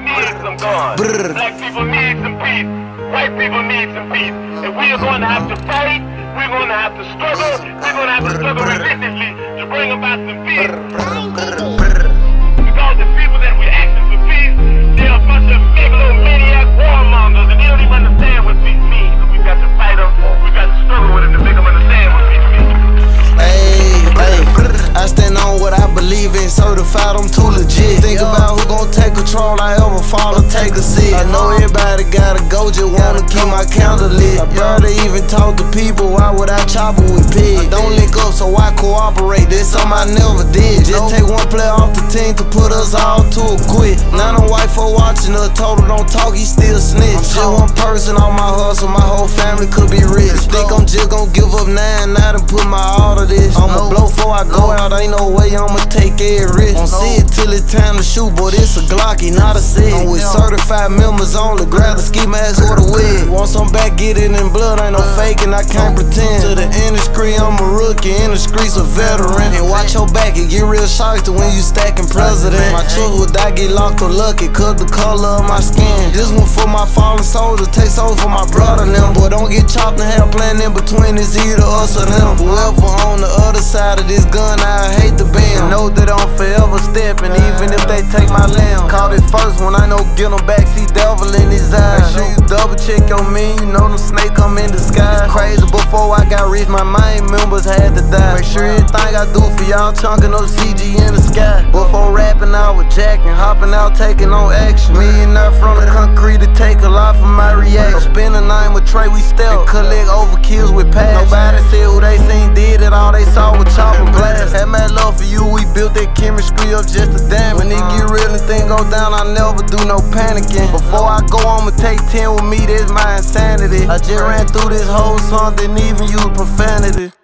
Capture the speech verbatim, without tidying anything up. need some guns. Black people need some peace. White people need some peace. And we are going to have to fight. We're going to have to struggle. We're going to have to struggle relentlessly to bring about some peace. Because the people that we're asking for peace, they're a bunch of megalomaniac warmongers, and they don't even understand what peace means. So we've got to fight them. We've got to struggle with them to make them understand what peace means. Hey, hey, I stand on what I believe in. Certified, I'm too legit. Think about who gon' take control. I ever fall or take a seat. I know everybody gotta go, just wanna keep my counter lit. I barely even talk to people. Why would I chopper with pigs? I don't link up, so why cooperate? This something I never did. Just take one player off the team to put us all to a quit. Now the white folk watching us, total don't talk, he still snitch. Just one person on my hustle, my whole family could be rich. Think I'm just gon' give up nine now and put my all to this. I'ma blow before I go out, ain't no way I'ma take every risk. Don't see it till it's time to shoot, boy, this a Glocky, not a six. I'm with certified members only, grab the ski mask or the wig. Once I'm back, get it in blood, ain't no faking, I can't pretend. To the industry, I'm a rookie, in the streets a veteran. And watch your back, it get real shocked to when you stacking president. My truth would I get locked or lucky, cause the color of my skin. This one for my fallen soldiers, take souls for my brother them. Boy, don't get chopped and have plan in between, it's either us or them. Whoever on the other side of this gun, I hate to be him. Know that I'm forever stepping, even if they take my limb. Caught it first when I know get him back, see devil in his eyes. Make sure you double check on me, you know them snake come in disguise. It's crazy, before I got rich, my main members had to die. Make sure everything I do for y'all, chunking up C G in the sky. Before rapping, I was jacking, hopping out, taking on action. Millionaire from the concrete to take a lot from my reaction. Spend a night with Trey, we stealth, collect overkills with passion. Nobody said who they seen did it, all they saw was chopper blast. Had mad love for you, we built that chemistry up just to damage. When it get real and things go down, I never do no panicking. Before I go, I'ma take ten with me, that's my insanity. I just ran through this whole song, didn't even use profanity.